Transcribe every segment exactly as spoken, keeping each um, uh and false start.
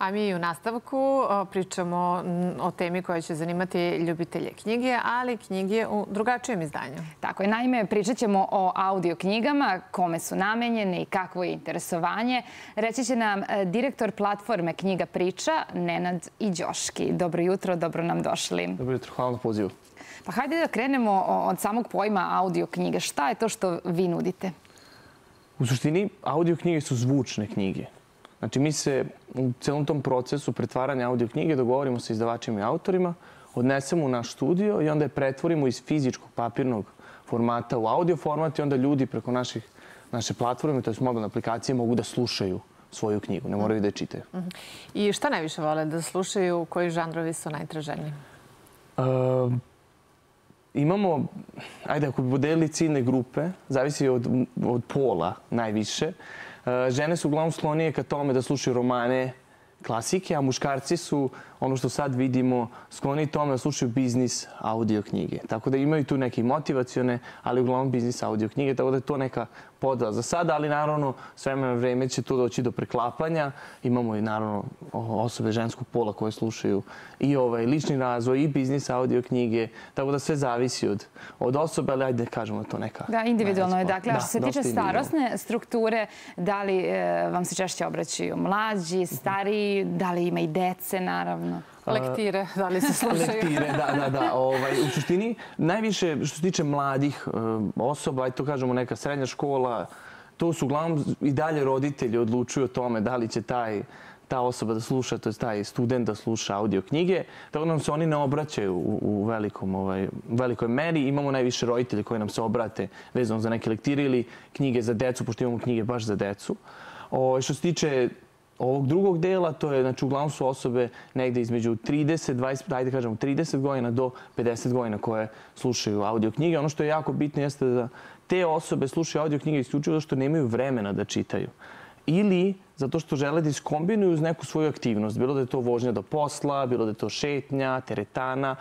A mi u nastavku pričamo o temi koja će zanimati ljubitelje knjige, ali knjige u drugačijem izdanju. Tako je. Naime, pričat ćemo o audio knjigama, kome su namenjene i kakvo je interesovanje. Reći će nam direktor platforme Knjiga priča, Nenad Iđoški. Dobro jutro, dobro nam došli. Dobro jutro, hvala na pozivu. Pa hajde da krenemo od samog pojma audio knjige. Šta je to što vi nudite? U suštini, audio knjige su zvučne knjige. Znači, mi se u celom tom procesu pretvaranja audio knjige dogovorimo sa izdavačima i autorima, odnesemo u naš studio i onda je pretvorimo iz fizičkog papirnog formata u audio format i onda ljudi preko naše platforme, to je mobilne aplikacije, mogu da slušaju svoju knjigu, ne moraju da je čitaju. I šta najviše vole da slušaju? Koji žanrovi su najtraženiji? Imamo, ajde, ako bi podelili ciljne grupe, zavisi od pola najviše. Žene su uglavnom sklonije ka tome da slušaju romane, klasike, a muškarci su, ono što sad vidimo, skloniji tome da slušaju biznis audio knjige. Tako da imaju tu neke motivacione, ali uglavnom biznis audio knjige, tako da je to neka podela za sada, ali naravno s vremena vreme će tu doći do preklapanja. Imamo i naravno osobe ženskog pola koje slušaju i lični razvoj i biznis audio knjige, tako da sve zavisi od osobe, ali ajde kažemo da to neka... Da, individualno je. Dakle, što se tiče starosne strukture, da li vam se češće obraćaju mlađi, stariji, da li ima i dece, naravno? Lektire, da li se slušaju? Lektire, da, da, da. U suštini, najviše što se tiče mladih osoba, ajde to kažemo neka srednja škola, to su uglavnom i dalje roditelji odlučuju o tome da li će taj ta osoba da sluša, to je taj student da sluša audio knjige, tako nam se oni ne obraćaju u velikoj meri. Imamo najviše roditelji koji nam se obrate vezano za neke lektire ili knjige za decu, pošto imamo knjige baš za decu. Što se tiče ovog drugog dela, to je, znači, uglavnom su osobe negde između trideset, dvadeset, ajde kažemo trideset godina do pedeset godina koje slušaju audio knjige. Ono što je jako bitno jeste da te osobe slušaju audio knjige isključivo zato što nemaju vremena da čitaju. Ili zato što žele da iskombinuju uz neku svoju aktivnost. Bilo da je to vožnja do posla, bilo da je to šetnja, teretana.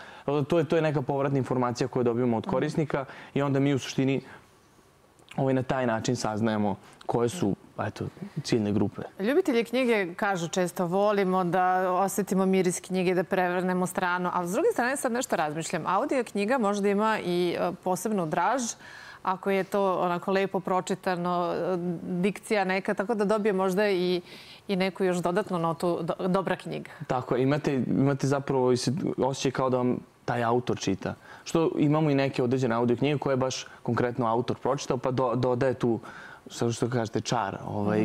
To je neka povratna informacija koju dobijemo od korisnika i onda mi u suštini na taj način saznajemo koje su ciljne grupe. Ljubitelji knjige kažu često volimo da osjetimo miris knjige, da prevrnemo stranu, ali s druge strane sad nešto razmišljam. Audio knjiga možda ima i posebnu draž, ako je to onako lepo pročitano, dikcija neka, tako da dobije možda i neku još dodatnu notu dobra knjiga. Tako, imate zapravo osjećaj kao da vam taj autor čita. Što imamo i neke određene audio knjige koje je baš konkretno autor pročitao, pa dodaje tu, što kažete, čar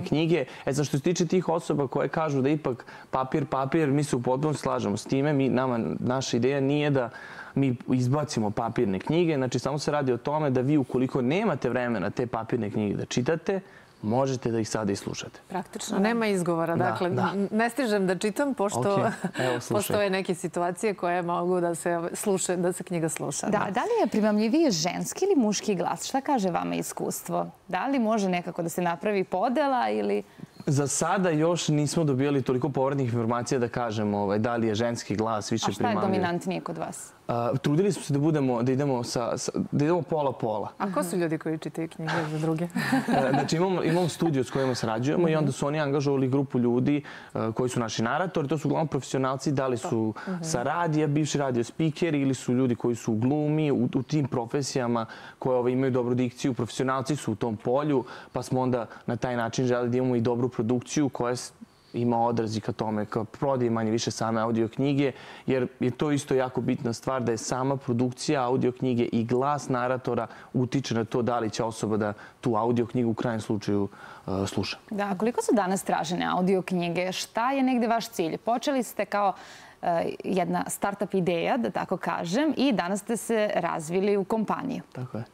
knjige. E, za što se tiče tih osoba koje kažu da ipak papir, papir, mi se u potpunosti slažemo s time. Naša ideja nije da mi izbacimo papirne knjige. Znači, samo se radi o tome da vi, ukoliko nemate vremena te papirne knjige da čitate, možete da ih sada i slušate. Praktično, nema izgovora. Dakle, ne stižem da čitam, pošto postoje neke situacije koje mogu da se knjiga sluša. Da li je primamljivije ženski ili muški glas? Šta kaže vama iskustvo? Da li može nekako da se napravi podela ili... Za sada još nismo dobijali toliko povratnih informacija da kažemo da li je ženski glas više primamljiv. A šta je dominantnije kod vas? Trudili smo se da idemo pola-pola. A ko su ljudi koji čitaju knjige za druge? Znači, imamo studio s kojima sarađujemo i onda su oni angažovali grupu ljudi koji su naši naratori. To su uglavnom profesionalci, da li su sa radija, bivši radio spikeri ili su ljudi koji su u glumi, u tim profesijama koje imaju dobru dikciju. Profesionalci su u tom polju, pa smo onda na taj način želeli da imamo i dobru produkciju koja ima odrazi ka tome, ka prodaji manje više same audio knjige, jer je to isto jako bitna stvar da je sama produkcija audio knjige i glas naratora utiče na to da li će osoba da tu audio knjigu u krajnjem slučaju sluša. Da, koliko su danas tražene audio knjige? Šta je negde vaš cilj? Počeli ste kao jedna start-up ideja, da tako kažem, i danas ste se razvili u kompaniju. Tako je.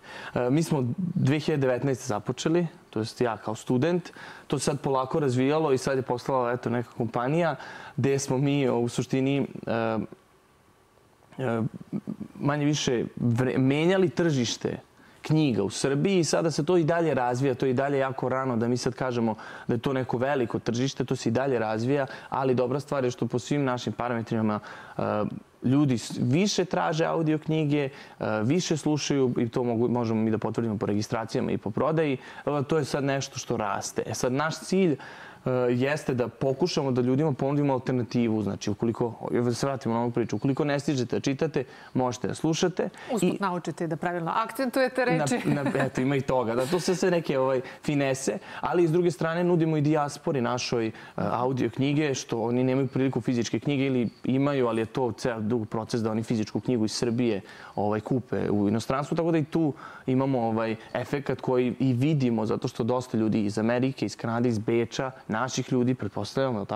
Mi smo dve hiljade devetnaeste. započeli, to jest ja kao student. To se sad polako razvijalo i sad je postala neka kompanija gde smo mi u suštini manje više menjali tržište knjiga u Srbiji i sada se to i dalje razvija, to je i dalje jako rano da mi sad kažemo da je to neko veliko tržište, to se i dalje razvija, ali dobra stvar je što po svim našim parametrima ljudi više traže audio knjige, više slušaju i to možemo mi da potvrdimo po registracijama i po prodaji. To je sad nešto što raste. E sad, naš cilj jeste da pokušamo da ljudima ponudimo alternativu. Znači, ukoliko, da se vratimo na ovu priču, ukoliko ne stižete da čitate, možete da slušate. Usput naučite da pravilno akcentujete reči. Eto, ima i toga. To su sve neke finese, ali s druge strane nudimo i dijaspori našoj audio knjige, što oni nemaju priliku fizičke knjige ili imaju, ali je to ceo dug proces da oni fizičku knjigu iz Srbije kupe u inostranstvu, tako da i tu imamo efekat koji i vidimo, zato što dosta ljudi iz Amerike, iz Kanade, iz Beča, naših ljudi, pretpostavljamo,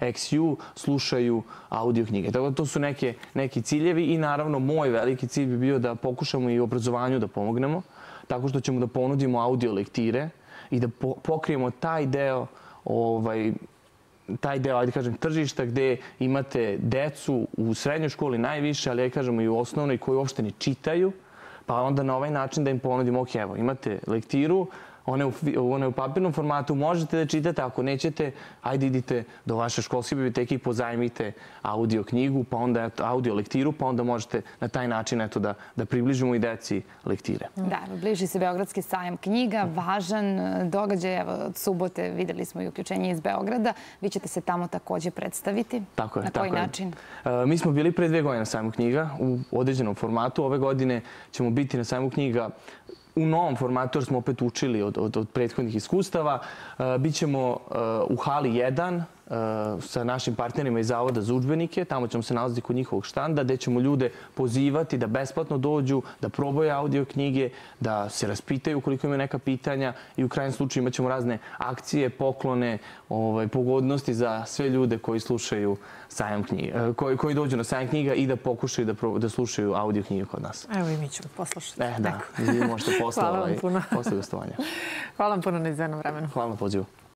eks ju, slušaju audio knjige. Tako da to su neki ciljevi i naravno moj veliki cilj bi bio da pokušamo i u obrazovanju da pomognemo, tako što ćemo da ponudimo audio lektire i da pokrijemo taj deo taj deo, ajde kažem, tržišta gdje imate decu u srednjoj školi najviše, ali ja kažem i u osnovnoj koji uopšte ne čitaju, pa onda na ovaj način da im ponudimo, ok, evo, imate lektiru, ona je u papirnom formatu, možete da čitate, ako nećete, ajde idite do vaše školske biblioteke i pozajmite audio knjigu, pa onda audio lektiru, pa onda možete na taj način da približimo i deci lektire. Da, bliži se Beogradski sajam knjiga, važan događaj, evo, od subote videli smo i uključenje iz Beograda, vi ćete se tamo također predstaviti. Tako je, tako je. Na koji način? Mi smo bili pre dve godine na sajmu knjiga u određenom formatu, ove godine ćemo biti na sajmu knjiga u novom formatu, jer smo opet učili od prethodnih iskustava. Bićemo u hali jedan sa našim partnerima iz Zavoda za udžbenike. Tamo ćemo se nalaziti kod njihovog štanda gdje ćemo ljude pozivati da besplatno dođu, da probaju audio knjige, da se raspitaju ukoliko imaju neka pitanja i u krajnjem slučaju imat ćemo razne akcije, poklone, pogodnosti za sve ljude koji slušaju sajam knjiga, koji dođu na sajam knjiga i da pokušaju da slušaju audio knjige kod nas. Evo i mi ćemo poslušati. E, da. Vi možete posle gostovanja. Hvala vam puno na izvenom vremenu. Hvala na pozivu.